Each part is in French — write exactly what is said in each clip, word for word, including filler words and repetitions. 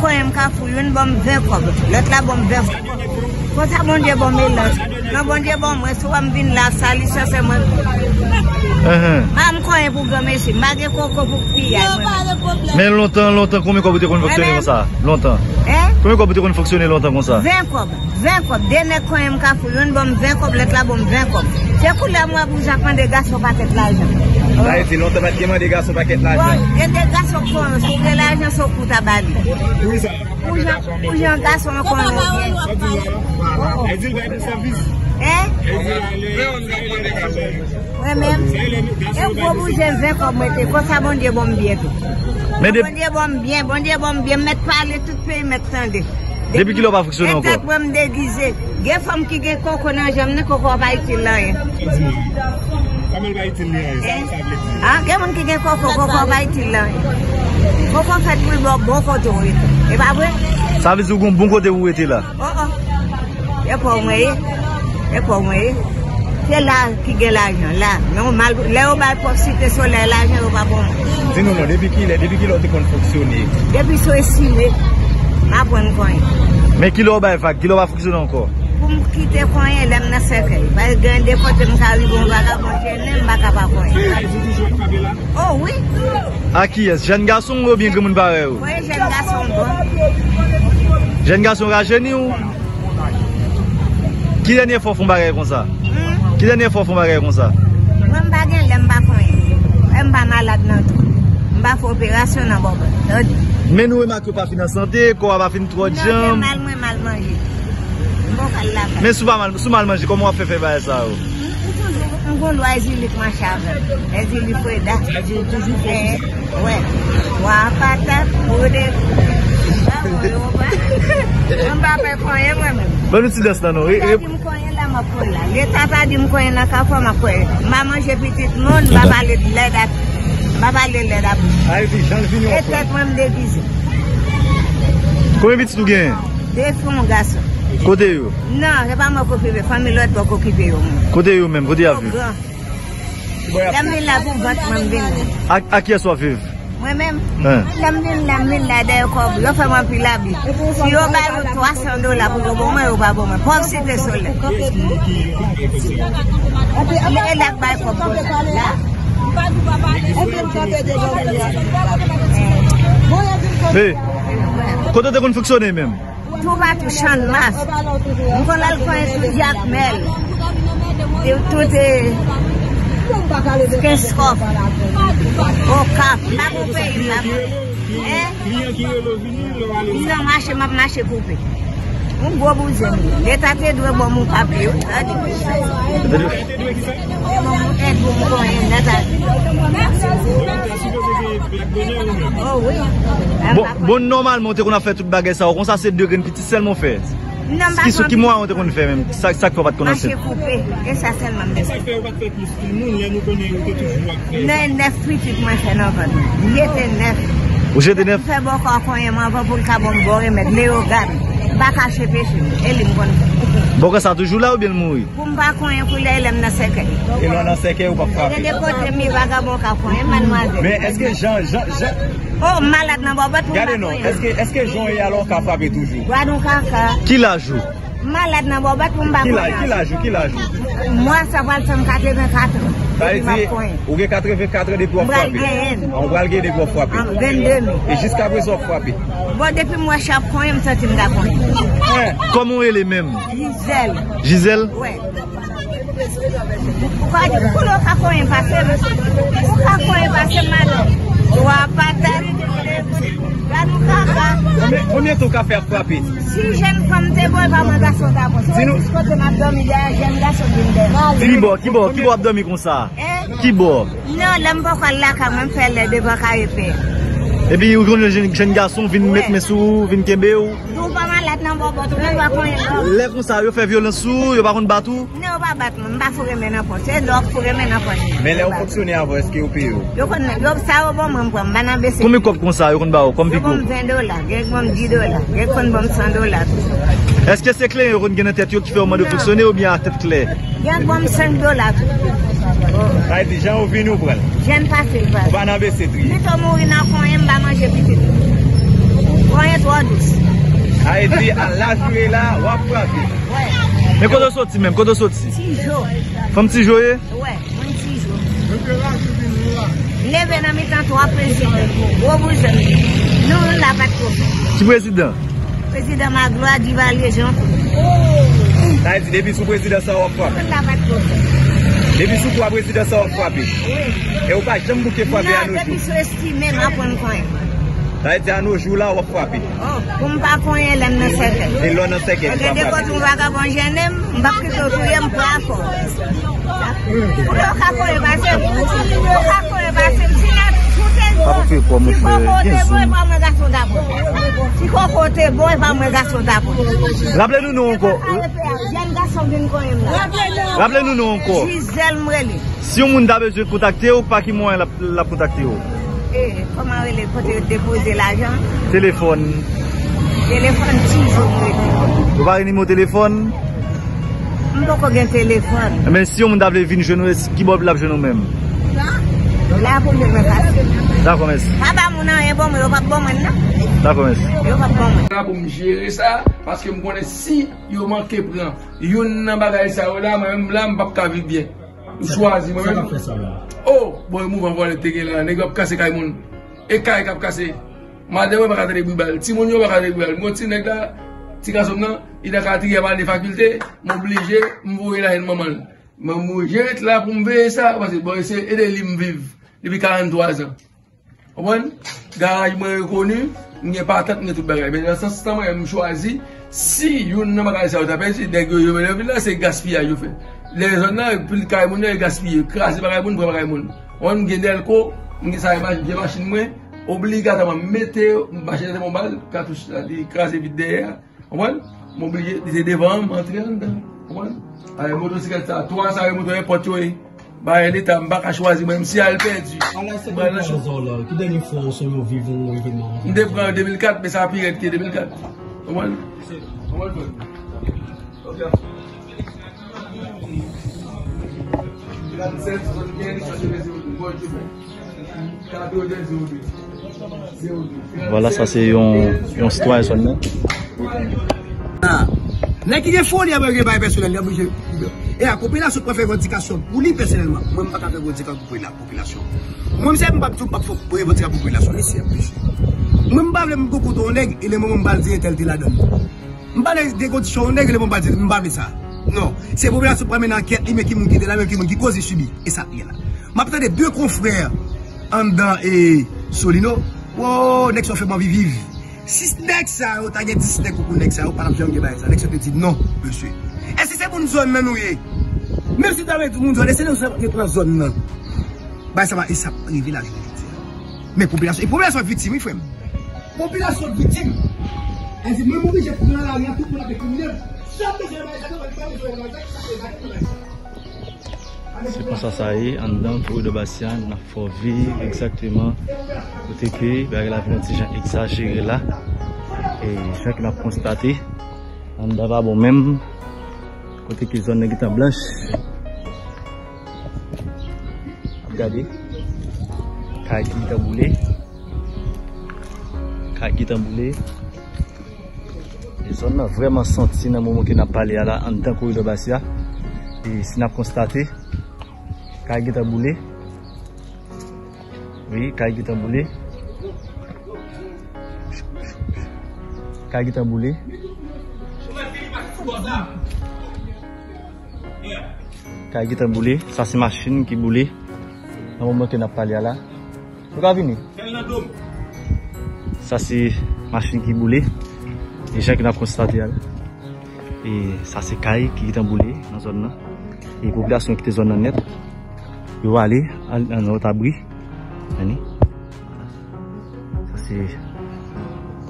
quand même une bombe vingt cob, l'autre la bombe vingt. Quand ça bon Dieu bon mélange, non bon Dieu bon moi soit me vinn la salle ça c'est moi. Hein. Mam quand même pour gamer ici, magé coco pour pied. Mais longtemps longtemps combien cob tu connais fonctionner comme ça? Longtemps. Hein? Combien cob tu connais fonctionner longtemps comme ça? vingt cob, vingt cob, dernier quand même quand une bombe vingt cob, l'autre la bombe vingt cob. C'est cool là moi vous j'apprends des gars sur pas tête l'argent. Là, c'est longtemps que des gars sont pas quête l'argent. Il y a des gars sont cons, sont que l'argent sont pour ta balle. Oui, ça. Où j'ai un gars sont cons. Elle dit va être service. Hein? Oui, même. Et pour vous, j'ai vingt comme moi, c'est comme ça, bon Dieu, bon bien. Bon Dieu, bon bien, bon Dieu, bon bien. Mettre parler tout pays, mettre tendre. Depuis qu'il n'a pas fonctionné encore. Peut-être me déguiser. Il y a des femmes qui ont coco dans j'aime ne coco pas utile là. Comment va utile là? Ah, il y a des gens qui ont coco coco pas utile là. Coco fait pour le bon côté où il est. Et pas vrai? Ça veut dire que bon côté où était là. Oh oh. Et pour moi, et pour moi, c'est là qui gagne l'argent là. Non mal, là on va profiter sur l'argent pas bon. Dis nous non, depuis qu'il est, depuis qu'il a été fonctionné. Depuis qu'il est estimé. Ma bonne coin. Mais qui l'a fait, qui l'a fonctionné encore? Pour me quitter coin, elle aime la cercueil. Parce que gagner des potes, je ne suis pas capable de faire. Oh oui. À qui est-ce? Jeune garçon ou bien que mon barré? Oui, jeune garçon. Jeune garçon rajeuni ou? Qui dernier fois font barré comme ça? Qui dernier fois font barré comme ça? Je ne suis pas gagné, je ne suis pas coin. Je ne suis pas malade non tout. Je ne suis pas opération non bon. Mais nous, on ne pas finir en santé, on va finir trop de jambes. Mal, mal manger. Mais si vous mal manger, comment on fait faire ça? On va toujours exilier ma chave. Exilier pour les dates, exilier toujours faire. Ouais. Ouah, patate, poulet. On va faire quoi moi-même? Bonne petite danse là, non? Je vais me coincer là, ma poule. L'État va me coincer là, ça fait ma poule. Maman, j'ai petite monde, je vais aller de la date. Papa le lait d'abord. Allez, j'en finis. Et peut-être même déguisé. Combien de tu gagnes? Deux fois mon garçon. Côté où? Non, je ne vais pas m'occuper. La famille l'autre va m'occuper. Côté où même? Côté à vivre. L'amener là pour vendre. À qui est-ce qu'on va vivre? Moi-même. L'amener là, l'amener là d'ailleurs. L'offre m'a pris la vie. Si on va avoir trois cents dollars pour le bon moment, on va avoir un pauvre cité soleil. Et là, on va avoir un pauvre là. Mais quand on a fonctionné même, tout va tout changer. Nous allons le faire tout Jacques Mel, tout est qu'est-ce qu'on fait? Au cap, pas pour payer, pas pour. Ils ont marché, ma marché coupé. Un gros bourgeois. L'État te doit bon mon papier. Bon, normalement, on a fait toute bagarre ça. On s'est deux graines petites seulement fait. Ce qui moi on te connaît même. Ça, ça qu'on va te connaître. Et ça seulement. Ça fait on va te plus. Nous, nous connaissons toujours. Neuf, neuf, huit, moi c'est neuf. Il était neuf. Où j'étais neuf. Fait bon quand on est mort pour le cabon boré, mais les regarde. Pas caché péché, elle est bonne. Bon, ça toujours là ou bien le mouille? Pour me pas connaître, pour l'aile, elle n'a séqué. Elle n'a séqué ou pas? Elle est bonne, mais vagabond, mademoiselle. Mais est-ce que Jean, Jean, Jean. Oh, malade, n'a pas de. Regardez, non, est-ce que Jean est alors capable toujours? Qui la joue? Malade, n'a pas de. Qui la joue? Qui la joue? Moi, ça va le quatre-vingt-quatre. Ça veut dire, vous avez quatre-vingt-quatre des gros frappés. On va le gagner des gros frappés. Et jusqu'à présent, frappés. Bon, depuis moi, chaque fois, je me sens d'accord. Comment elle est même? Gisèle. Gisèle? Oui. Pourquoi tu ne peux pas faire passer? Pourquoi tu ne peux pas passer maintenant? Tu vas pas t'arrêter. Combien tu as fait frapper? Si j'aime comme tes bois, pas mal d'assaut d'abord. Si nous. Quand on a dormi, j'aime l'assaut d'une dame. Qui boit? Qui boit abdomen comme ça? Qui boit? Non, l'homme boit là quand même faire les deux bacs à épée. Et puis, vous avez un jeune garçon qui vient mettre mes sous, vient kembe ou. Vous pas mal là-dedans, vous ne pas prendre. Les comme ça, vous faites violence sous, vous ne pas prendre battre. Non, vous ne pas battre, vous ne pas faire n'importe quoi. C'est l'autre pour faire n'importe quoi. Mais les fonctionnaires avant, est-ce que vous payez? Vous connaissez, ça, vous ne pouvez pas me baisser. Combien de copes comme ça, vous ne pouvez pas? Combien de copes? vingt dollars, dix dollars, cent dollars. Est-ce que c'est clair, vous avez une tête qui fait au moins de fonctionner ou bien à tête claire? Vous cinq dollars. Ça dit, Jean, vous venez ou pas? J'aime pas faire. On va en baisser. Si vous mourrez dans le coin, je vais manger petit. Vous voyez, toi, vous. Haïti à la journée là, on va planter. Mais quand on sortit même, quand on sortit. Femme petit joyeux? Ouais, mon petit joyeux. Lève dans mes temps trois présidents. Nous là pas trop. Petit président. Président Magloire du Valier Jean. T'as dit depuis sous président ça on frappe. Depuis sous quoi président ça on frappe. Et on pas jamais bouquer frapper à nos jours. Depuis sous estimé à prendre coin. T'as dit à nos jours là on frappe. Oh, on pas coin là dans cercle. Et là dans cercle. Regardez quand on va gagner j'aime, on va plutôt trouver un bras fort. On va coin passer. On va coin passer. Papa fait quoi monsieur? Si quoi côté bon, va me garçon d'abord. Rappelez-nous nous encore. Rappelez-nous nous encore. Si on a besoin de contacter ou pas qui moi la la contacter ou. Eh comment elle peut déposer l'argent? Téléphone. Téléphone qui? Vous avez numéro téléphone? On peut pas gagner téléphone. Mais si on a besoin de venir qui bob la jeune même. La pou mwen pase. La komes. Papa moun an e bon, yo pa bon men nan. La komes. Yo pa bon men. La pou m gérer ça parce que m connais si yo manke pran, yon nan bagay sa yo la, même là m pa ka vivre bien. M choisi moi même. Oh, boy mouvement voler tege la, nèg ap casser kay moun. Et kay kap casser. Madame pa ka tande bibal, ti moun yo pa ka tande bibal. Mon ti nèg la, ti ka som nan, il a ka tire par les facultés, m obligé m voyer la maman. M m gérer là pour m veiller ça parce que boy c'est aider li m vivre. Depuis quarante-trois ans. Vous comprenez? Garage, je reconnu, je n'ai pas atteint tout le. Mais dans ce sens, je choisi, si vous n'avez pas de ça, c'est gaspillage. Les gens, plus le gaspillage, craser par les gens, on gagne des cours, on gagne des machines, obligatoirement, mettez, machine de mon balle, cartouche, craser vite derrière. Vous comprenez? Je suis obligé de devant, entrer dedans. Vous comprenez? Avec motocyclette, toi, ça, moto, portez. Bah, l'État m'a pas choisi, même si elle a perdu. Quelle dernière fois nous vivons événement? Nous devons en deux mille quatre, mais ça a pire que deux mille quatre. Comment? Comment? Voilà, ça c'est une histoire seulement. Les qui font les bails personnels, et la population peut faire revendication. Pour lui personnellement, moi je ne peux pas faire revendication pour la population. Moi je ne peux pas faire revendication pour la population. Moi je ne peux pas faire beaucoup de nègres et les gens ne peuvent pas dire tel que la donne. Je ne peux pas faire des conditions de nègres et les gens ne peuvent pas dire je ne peux pas faire ça. Non, c'est la population qui prend une enquête, qui me guide là, qui me cause et subit. Et ça, il y a là. Je peux avoir deux confrères, Andan et Solino, oh, nègres sont fait vivre vivre. Si ce n'est que ça, vous avez dix nègres pour nègres, vous parlez de ça. Nègres te dit non, monsieur. Et si c'est pour une zone, même si vous avez tout le monde, c'est une zone. Ça va arriver la vérité. Mais la population est victime, il faut. La population est victime. Elle dit, même si j'ai pris la rien, tout le monde est criminel. C'est pas ça, ça y est, en dedans, pour de Bastien, on a fort vivre exactement. Côté que, avec la violence, j'ai exagéré là. Et chacun a constaté, en d'abord, bon, même, côté que zone guitare blanche. Regardez, caille guitare boulée. Caille guitare boulée. Les zones ont vraiment senti dans le moment qu'on a parlé là, en dedans, pour de Bastien. Et si on a constaté, Kaye Guita Boulé. Oui, Kaye Guita Boulé. Kaye Guita Boulé. Kaye Guita Boulé. Ça c'est machine qui boulé. Dans le moment qu'on a parlé là. Vous avez vu? Ça c'est machine qui boulé. Les gens qui ont constaté là. Et ça c'est Kaye qui Guita Boulé dans la zone là. Et les populations qui sont dans la zone nette. Je vais aller à notre abri. Ça c'est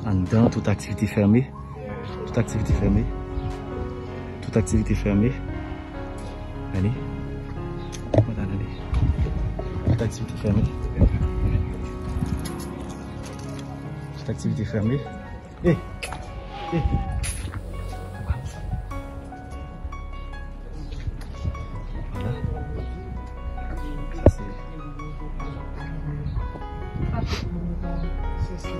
en dedans, toute activité fermée. Toute activité fermée. Toute activité fermée. Allez. Toute activité fermée. Toute activité fermée. Eh. Eh. C'est ça.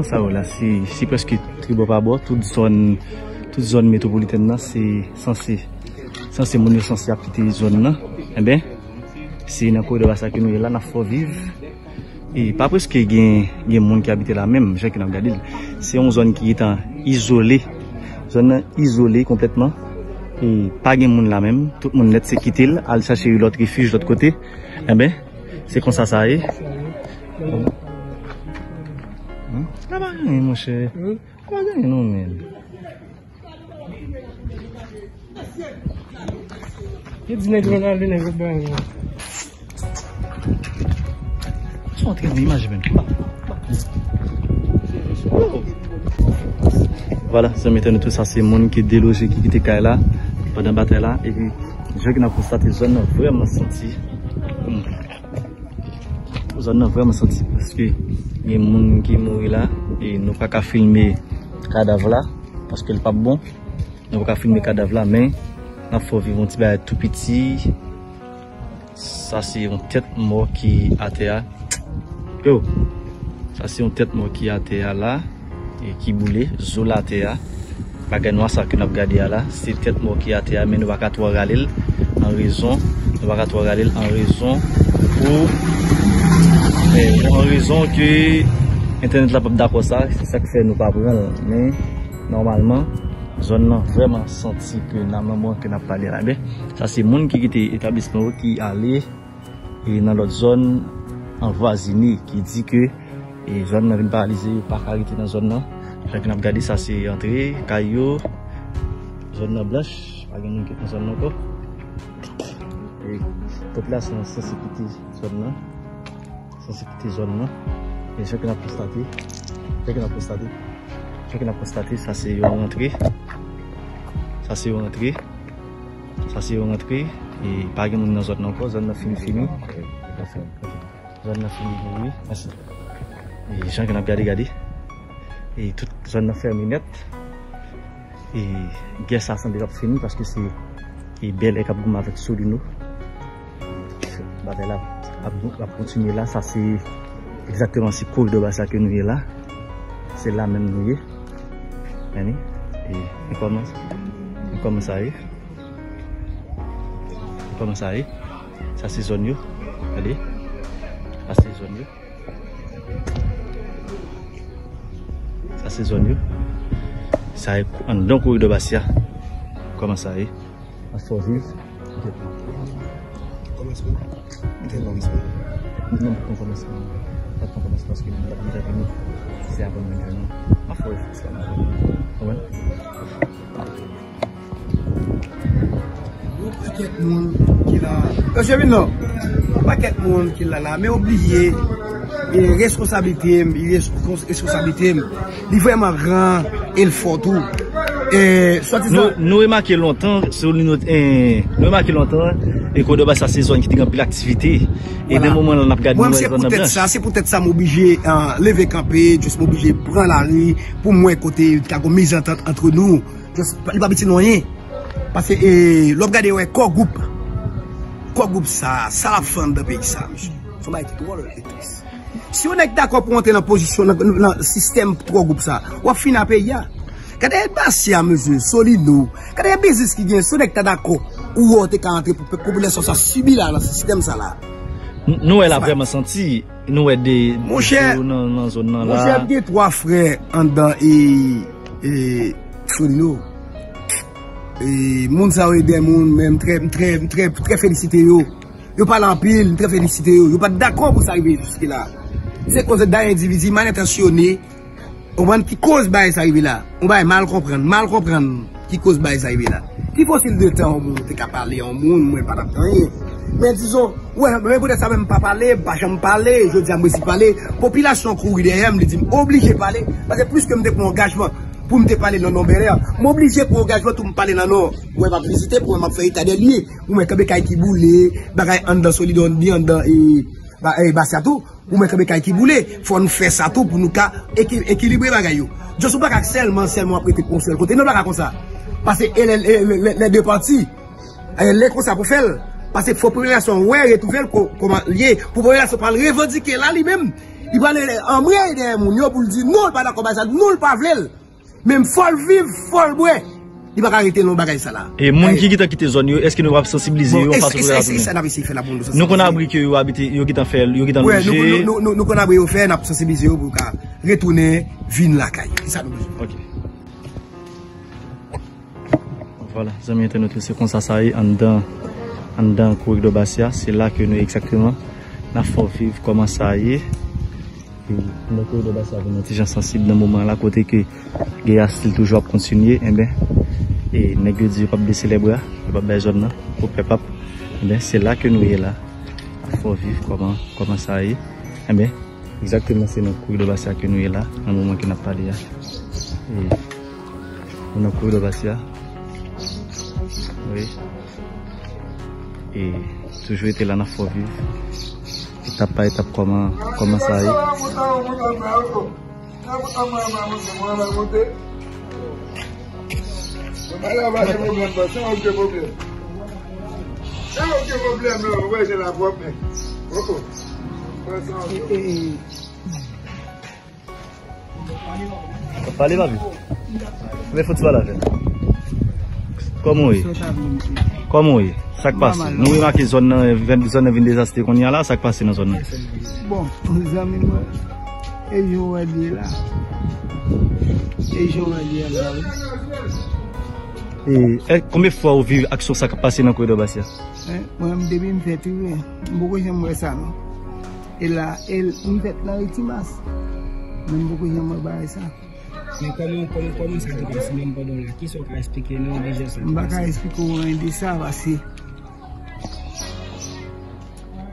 département ça là, c'est c'est presque très bon par bord, toute zone toute zone métropolitaine là, c'est censé censé mon essence habiter zone là. Eh ben c'est dans corridor ça que nous là, n'a faut vivre et pas presque gain gain monde qui habite là même, j'ai qui n'a regardé. C'est une zone qui est en isolée. Zone isolée complètement et pas gain monde là même, tout le monde net se quitter, aller chercher l'autre refuge de l'autre côté. Eh ben c'est comme ça ça est. Ah bah rien mon cher. Ah bah rien non mais. Il dit nègre là, le nègre blanc. Tu montres une image ben. Voilà, ça m'étonne tout ça, c'est monde qui délogé qui était caille là pendant bataille là et puis je qui n'a constaté zone vraiment senti. Nous avons vraiment senti parce que il y a des gens qui sont morts là et nous ne pouvons pas filmer le cadavre là parce qu'il n'est pas bon. Nous ne pouvons pas filmer le cadavre là, mais il faut vivre un petit peu tout petit. Ça, c'est une tête morte qui est à terre. Yo! Ça, c'est une tête morte qui est à terre là et qui boule, zola à terre. Pas de noir, ça que nous avons gardé là. C'est une tête morte qui est à terre, mais nous ne pouvons pas trop râler en raison. Nous ne pouvons pas trop râler en raison pour. Mais en raison que Internet n'a pas d'accord ça, c'est ça qui fait nous pas prendre. Mais normalement, zone n'a vraiment senti que nous avons parlé là. Ça c'est les gens qui quittent l'établissement qui allaient dans l'autre zone en voisinée qui dit que les zones n'ont pas réalisé, pas arrêté dans la zone. Chacun a regardé ça, c'est entrée, caillou, zone blanche, pas de monde qui est dans la zone encore. Et toute la sensibilité zone là. Cette zone là et chacun a constaté chacun a constaté chacun a constaté ça c'est une entrée ça c'est une entrée ça c'est une entrée et pas de monde dans zone encore zone n'a fini fini zone n'a fini fini merci et chacun a bien regardé et toute zone n'a fermé net et guerre ça semble déjà fini parce que c'est belle et cap goum avec Solino bataille là la continuer là, ça c'est exactement ce cours de bassin que nous sommes là. C'est là même nous sommes. Et on commence. On commence à y. On commence à y. Ça c'est zone. Allez. Ça c'est zone. Ça c'est zone. Ça est en dans cours de bassin. On commence à y. On faut vivre. Non, on commence pas. On commence parce que nous avons déjà fini. C'est avant maintenant. Ah, faut faire ça. Ouais. Un paquet de monde qui l'a. Monsieur Vino, un paquet de monde qui l'a là, mais oublié. Il est responsabilité, il est responsabilité. Il est vraiment grand et il faut tout. Et soit disant. Nous remarquons longtemps, sur notre. Nous remarquons longtemps. Et quand on a sa saison qui a l'activité, et dans le moment où on a gardé la saison, c'est peut-être ça m'obligé à lever camper, juste m'obligé à prendre la rue pour moi côté, une mise en tête entre nous. Il n'y a pas de moyen. Parce que l'on regarde, ouais, quoi groupe, quoi groupe ça, ça la fin de pays, ça, monsieur. Si on est d'accord pour entrer dans la position, dans le système trois groupes, ça, on va finir à payer. Quand il y a des patients, monsieur, Solino, quand il y a des business qui viennent, si on est d'accord. Ou on est entré pour que la population subit dans ce système là. Nous, elle a vraiment senti. Nous, elle est dans la zone là. Mon cher, j'ai trois frères en dedans et Solino. Et mon ça a aidé, même très, très, très, très félicité. Yo pas l'empile, très félicité. Yo pas d'accord pour ça arriver jusque-là. C'est cause d'un individu mal intentionné. On va qui cause bail ça arriver là. On va mal comprendre, mal comprendre qui cause bail ça arriver là. Qui possible de temps, on peut parler en monde, moi, pas d'apprendre. Mais disons, ouais, mais peut-être ça même pas parler, pas jamais parler, je dis à moi si parler, population courue derrière, me dit, obligé de parler, parce que plus que me prends engagement, pour me parler dans nos berères, m'obligé pour engagement, pour me parler dans nos, ouais, ma visiter, pour me faire état des lieux, ou me caber qui boule, bagaille en dans solide, on dit en dans, et, bah, et, bah, ça tout, ou me caber qui boule, faut nous faire ça tout pour nous, équilibrer bagaille. Je suis pas seulement, seulement après tes conseils, côté, non, pas comme ça. Parce que les deux parties, les cons ça pour faire. Parce que faut population ouais retrouver comment lier pour population pour revendiquer là lui-même. Il va aller en vrai derrière mon yo pour dire non pas d'accord ça, non pas vle. Même faut vivre, faut boire. Il va arrêter nos bagages ça là. Et mon qui qui t'a quitté zone, est-ce que nous va sensibiliser face au problème? Nous qu'on a abri que yo habiter, yo qui t'en fait, yo qui t'en loger. Nous nous nous qu'on a abri yo faire, n'a sensibiliser pour qu'à retourner vinn la caille. C'est ça nous. OK. Voilà, amis internautes, c'est comme ça ça est en dedans. En dans corridor Bastia, c'est là que nous exactement la faut vivre comment ça y est. Le corridor Bastia avec des gens sensibles dans moment là côté que guerre style toujours à continuer et ben et nèg Dieu pas baisser les bras, pas baisser zone là, pour peuple. Et ben c'est là que nous est là. La faut vivre comment comment ça y est. Et ben exactement c'est notre corridor Bastia que nous est là, un moment que n'a pas là. Et notre corridor Bastia. Oui. Et toujours été là dans la forêt, étape par étape comment, comment ça y est. Parlez pas, mais faut que tu vas la faire. Comment est? Comment est? Ça passe. Nous avons marqué zone de désastre qu'on y a là, ça passe dans la zone. Bon, les amis, et je vais dire là. Et je vais dire là. Et combien de fois vous vivez l'action ça passe dans le corridor Bastia? Moi, je me fais tuer. Beaucoup j'aimerais ça. Et là, elle me fait la rétimasse. Même beaucoup j'aimerais ça. Mais comment, comment, comment ça se passe même pendant là? Qui sont qui expliquer non déjà ça? Je ne vais pas expliquer comment on dit ça parce que.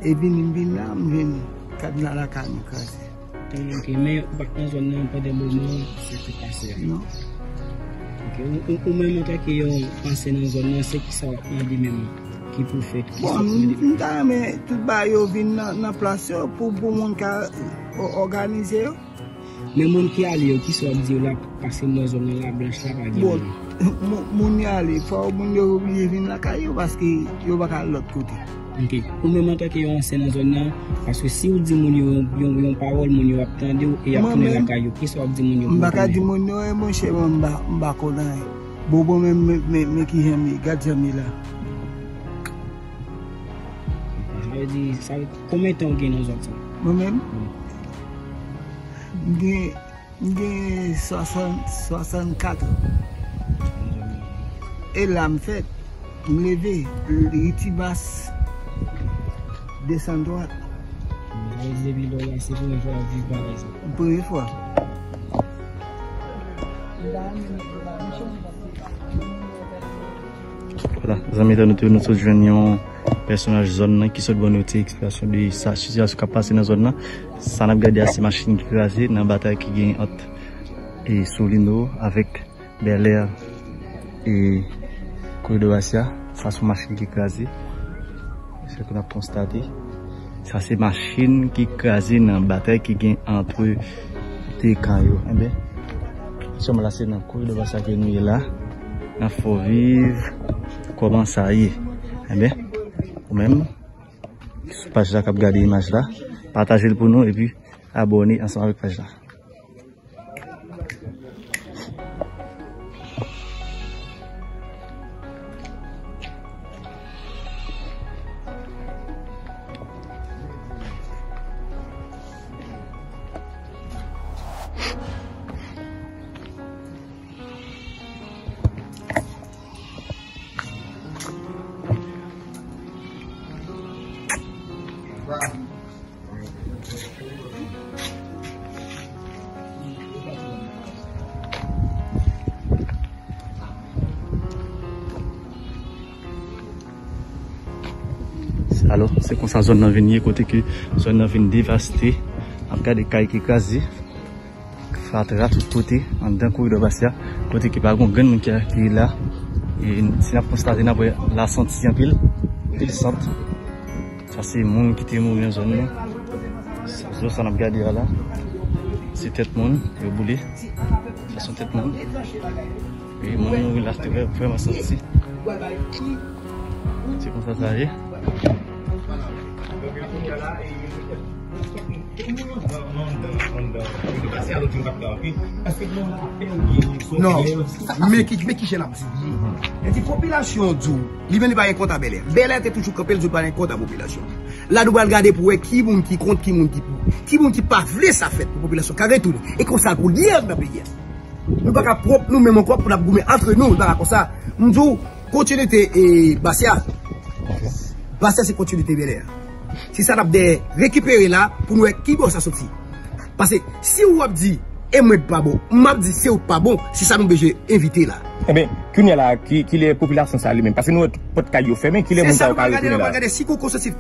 Et bien, bien là, je viens la canne. Ok, mais pas de moments, c'est passé. Non. Ok, au même temps que vous passez dans la zone, c'est qui ça a dit même qui peut faire. Bon, mais tout le monde vient dans la place pour organiser. Mais les gens qui allent, qui sont là, passer dans la zone de la blanche, là, pas bon, les gens qui il faut que les gens viennent parce qu'ils ne vont pas de l'autre côté. Ok. Ou même en tant que vous enseignez dans la zone, parce que si vous dites une parole, vous attendez et vous attendez la caillou, qui sont dit mon nom? Je ne dis pas mon mon cher, mon bacon. Bobo, même, mais qui aime, garde jamais là. Je veux dire, combien de temps vous êtes dans la zone? Moi-même? J'ai soixante-quatre. Et là, en fait, je me levais, le petit bas, descend droite. C'est la première fois. Voilà, les amis, nous sommes jeunes. Personnage zone qui sont bonne noter expression de sa situation qui passe dans zone là ça n'a regardé ces machines qui crasé dans bataille qui gagne entre et Solino avec Bel Air et Corridor Bastia ça sont machines qui crasé c'est qu'on a constaté ça c'est machines qui crasé dans bataille qui gagne entre des cailloux et ben sommes là c'est dans Corridor Bastia que nous est là il faut vivre comment ça y est et ben même page là qui a regardé l'image là partagez-le pour nous et puis abonnez ensemble avec page là alors c'est comme ça zone d'avenir côté que zone d'avenir dévastée en cas de caille qui crasé fatra tout côté en dans corridor Bastia côté qui pas grand monde qui est là et si n'a constaté n'a la senti en pile pile senti ça c'est monde qui était mort dans zone là ça ça n'a regardé là c'est tête monde le boulet ça sont tête monde et monde il a été vraiment senti c'est comme ça ça y est. Voilà. Donc, il y a là et il y a Non, mais qui j'ai la petite population du il n'est pas un compte à Bel Air. Bel Air est toujours campé, il n'est pas un compte à population. Là, nous allons regarder pour qui qui compte, qui compte, qui compte, qui pas voulu ça fait pour population, qui retourne. Et comme ça, pour lire dans la prière. Nous pas propre, nous même encore pour la goumer entre nous, dans la comme ça. Nous disons, continuité et Bastia. Bastia, c'est continuité Bel Air. Si ça de récupérer là, pour nous, qui va sortir. Parce que si vous avez dit, et moi, pas bon, m'a dit, c'est pas bon, si ça nous veut inviter là. Eh bien, qu'il y a là, qui les populations sont lui-même. Parce que nous, pas de caillou fermé, qui les gens sont là. Si vous consensus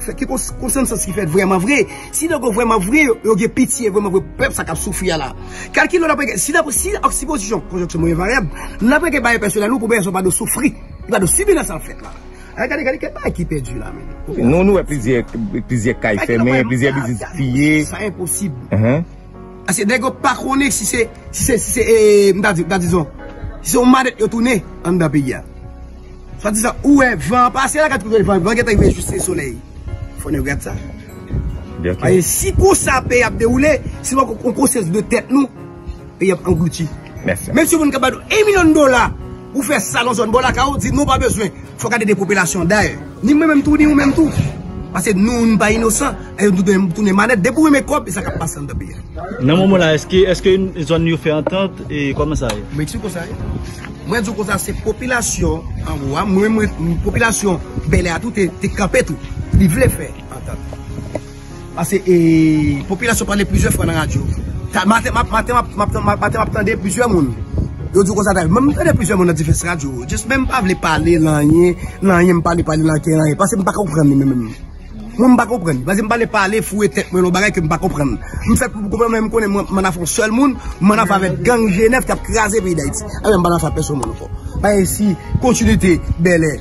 qui fait vraiment vrai, si vous avez vraiment vrai, vous avez pitié, vraiment vrai, peuple, ça va souffrir là. Calculez la si la position, conjonction est variable, la personne là, nous, pour bien, on va nous souffrir, on va nous subir ça en fait là. Regardez, regardez, pas qui perdu là. Non, nous, plusieurs cailles fermées, plusieurs business pillés. C'est impossible. Parce que n'est-ce pas qu'on est si c'est, si c'est, disons, si on m'a retourné en d'un pays. Soit disant, où est vent passé là, quand le vent, vent qui est juste le soleil. Il faut regarder ça. Et si pour ça, pays a déroulé, si on processe de tête, nous, pays a englouti. Merci. Même si vous n'avez pas un million de dollars, vous faites ça dans une bonne carotte, vous dites, non, pas besoin. Il faut garder des populations d'ailleurs. Ni moi-même tout, ni moi-même tout. Parce que nous, nous ne sommes pas innocents, nous sommes des manettes, dès que mes copes, ça va passer dans le pays. Dans ce moment-là, est-ce que zone nous fait entente et comment ça est? Mais tu sais quoi ça est? Moi, je dis que c'est la population, en gros, moi, la population, belle à tout, t'es campé tout. Ils veulent faire entente. Parce que la population parle plusieurs fois dans la radio. Matin, matin, matin, m'attendais plusieurs monde. Je dis que ça même quand plusieurs monde dans différentes radios, je ne même pas parler l'année, l'année, me parler parler l'année, parce que je ne comprends pas même. Moi, je ne comprends pas. Je ne parle pas de fouet tête, mais je ne comprends pas. Je fais pour comprendre, je connais mon affaire seul monde, mon affaire avec gang Genève qui a crasé le pays d'Haïti. Je ne parle pas de personne. Par ici, continuité, Bel Air,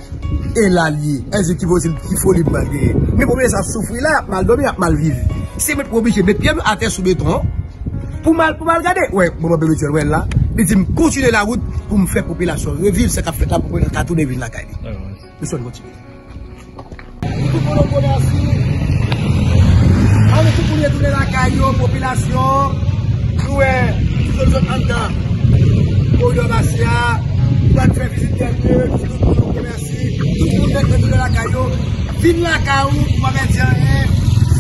et l'allié, est-ce qu'il faut les malgré. Mais pour bien ça souffrir là, mal dormir, mal vivre. C'est mettre obligé de mettre pied à terre sous béton pour mal regarder. Oui, mon bébé, tu es là. Mais je continue la route pour me faire population revivre ce qu'a fait la population à tourner la caille. Nous sommes motivés. On est tout pour tourner la caillou, population, nous sommes en dedans. Pour le Bastia, pour faire visite des lieux, tout le monde remercie. Tout le monde tourner la caillou, vine la caillou, on va mettre rien,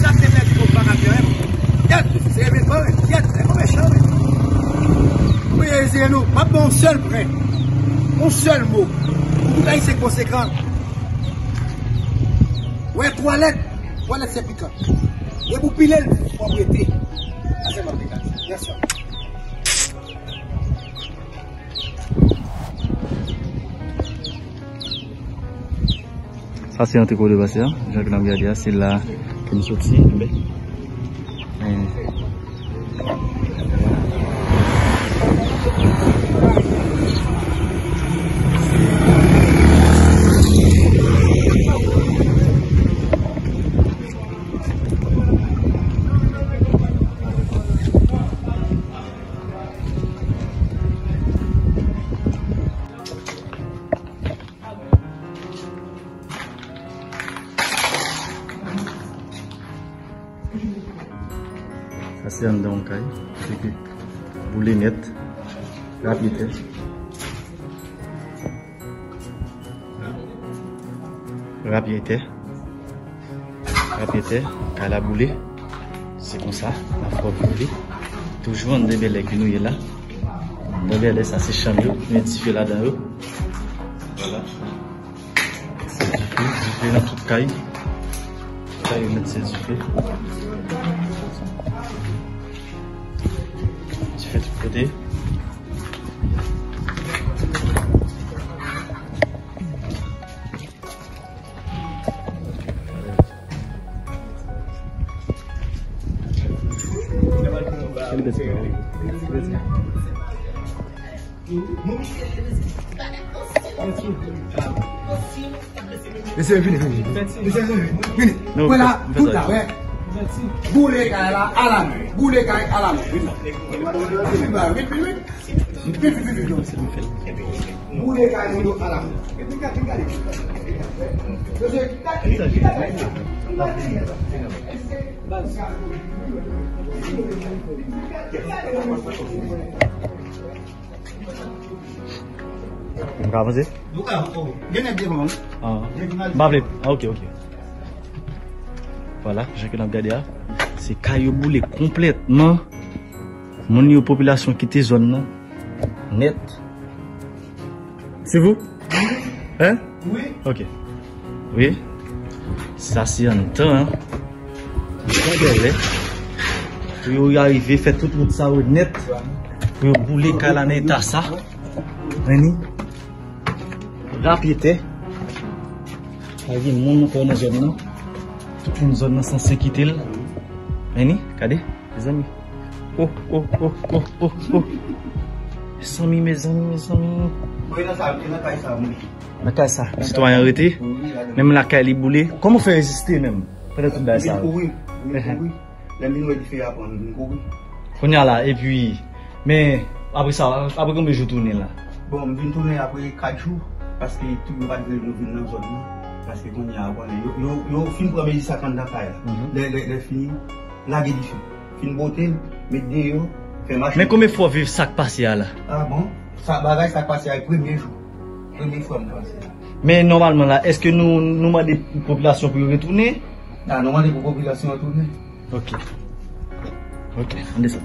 ça c'est mettre pour pas rien. C'est bien, c'est pas méchant. Oui, c'est nous, pas bon seul prêt, un seul mot. Tout ça, c'est conséquent. Oui, toilette, toilette c'est piquant. Et vous pilez le propriété. C'est ma application. Merci. Ça, c'est un tricot de Bastia. Jacques Lamgardia, c'est là que nous sortis. C'est un don caille, c'est que vous les mettez rapidement. Rapidement. Rapidement, à la boulée. C'est comme ça, la fois boulée. Toujours en débellé que nous est là. Débellé, ça c'est chambou, identifié là-dedans. Voilà. C'est du feu, du feu dans toute caille. Caille, on met c'est du feu. Fait de côté. Voilà, tout à fait. Boulez à la à boulez à la main. Buka apa sih? Buka, oh, jangan dia bang. Ah, maaf les. Ah, ok, ok. Voilà, j'ai que dans Gadia, c'est caillou-boulé complètement. Mon niveau population qui était zone net. C'est vous? Hein? Oui. Ok. Oui. Ça c'est un temps. Hein? Pour y arriver, faire tout le ça au net. Pour bouler calané à ça. Reni. Rapidité. Avec mon connaît zone. Toute une zone sans sécurité. Reni, regardez, les amis. Oh, oh, oh, oh, oh, oh. Mes amis, mes amis, mes amis. La caille, ça, citoyen arrêté. Même la caille est boulée. Comment faire résister même? Pendant tout ça. On y a là, et puis. Mais après ça, après combien de jours tourner là? Bon, je viens tourner après quatre jours. Parce que tout le monde va venir dans la zone. Parce que quand il y a un bon. Il y a un film premier cinquante la caille. Le film, la guédition. Film beauté, mais des jours. Mais combien de fois vivre ça passé là? Ah bon? Ça bagaille ça passé le premier jour. Premier fois me passé. Mais normalement là, est-ce que nous nous demandons des populations pour retourner? Ah, normalement des populations retourner. OK. OK, on descend.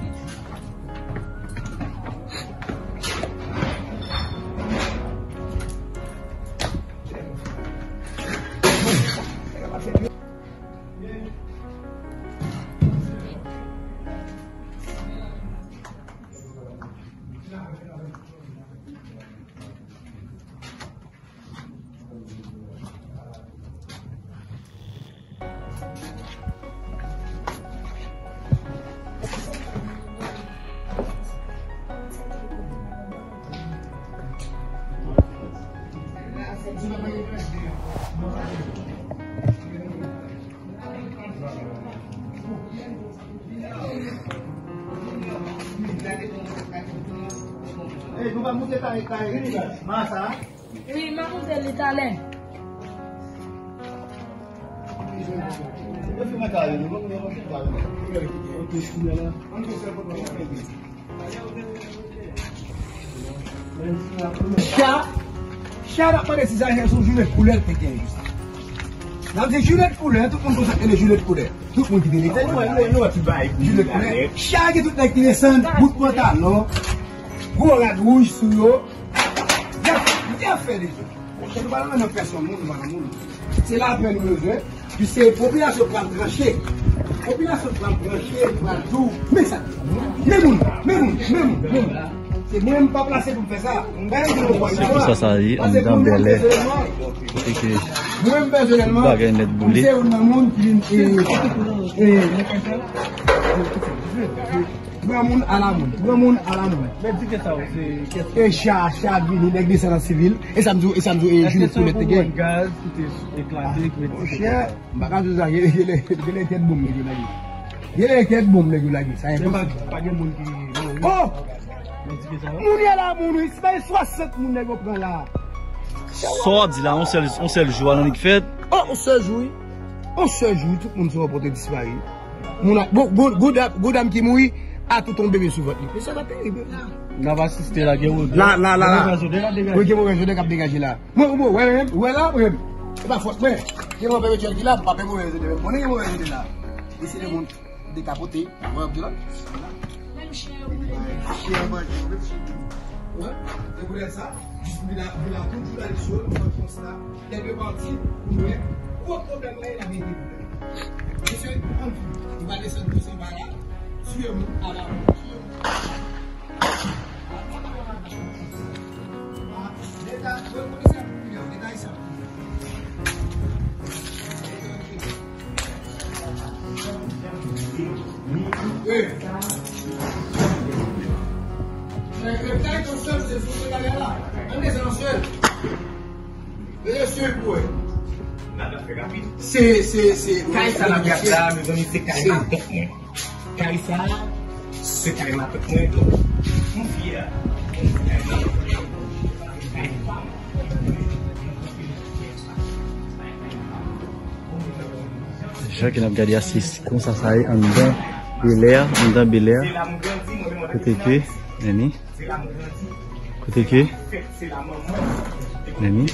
Chara parece que já são juízes colher pequenos. Não tem juízes colher, todo mundo sabe que é juízes colher. Todo mundo tem. Então não é não é tipo juízes colher. Chara que tudo é interessante, muito pantalão, gola ruim sujo. Já fez isso. Você não vai lá na pessoa, mundo vai no mundo. C'est là après le mesure, puis c'est population plan branchée. Population plan branchée, plan tout, mais ça. Même, même, même, même. C'est même pas placé pour faire ça. C'est pour ça, ça y est, on est dans des lèvres. C'est que moi-même personnellement, c'est un monde qui est. Tout le monde à la monde, tout le monde à la monde. Mais dis que ça, c'est. Et chat, chat, vini, l'église à la civile, et ça me dit, et ça me dit, et je me suis mis à la guerre. Gaz, tout est éclaté, tout est. Mon cher, bah, je vais les têtes boum, les gars. Il est tête boum, les gars. Ça y est, pas de monde qui. Oh! Moun y a la moun, il se paye soixante moun, les gars, là. Sordi là, on se le joue à l'année fête. Oh, on se joue. On se joue, tout le monde se reporte disparu. Goudam qui mouille. A tout ton bébé sur votre lit. Ça va terrible. On va assister à la guerre. Là, là, là. Oui, qui va résoudre cap dégager là. Moi, moi, ouais, ouais, là, ouais. C'est pas forte, mais. Qui va bébé qui là, papa, moi, je vais. On est moi, je vais là. Ici, le monde décapoté. Voilà, voilà. Même chien, ouais. Et vous voulez ça? Vous la toujours la chose, vous avez ça. Les deux parties, vous voulez. Quoi problème là, il a bien dit. Monsieur, il va descendre de son barrage. Suivez à la c'est c'est c'est Carissa, ce qu'elle m'a fait pour moi, gens qui ont regardé c'est comme ça, ça est en dedans Bel Air, en dedans Bel Air. Côté que, Nani. Côté que, Nani.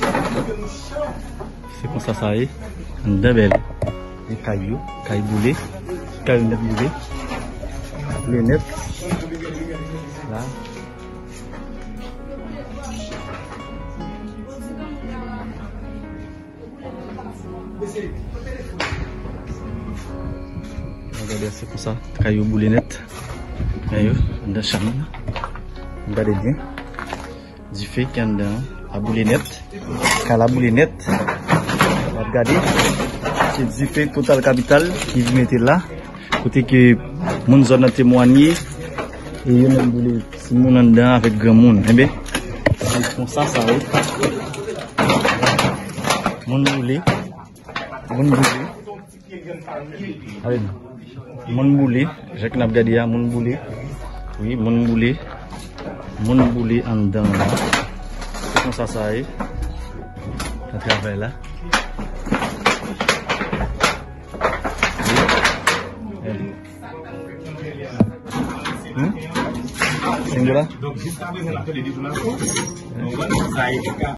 C'est comme ça, ça est en dedans Bel Air. Les cailloux, cailloux boulés, cailloux neuf boulés, le neuf. Là. Regardez, c'est pour ça, caillou boulet net, caillou, on a charmé, on va bien, du fait qu'on a boulet net, qu'à la boulet net, regardez, c'est du fait Total Capital qui vous mettez là, côté que mon zone a témoigné, et il y a un boulet, si mon en dedans avec grand monde, eh bien, c'est pour ça, ça va être, mon boulet, mon boulet, allez, mon boulet, Jacques Nabgadia, mon boulet, oui, mon boulet, mon boulet en dedans, c'est comme ça, ça est, à travers là, c'est là,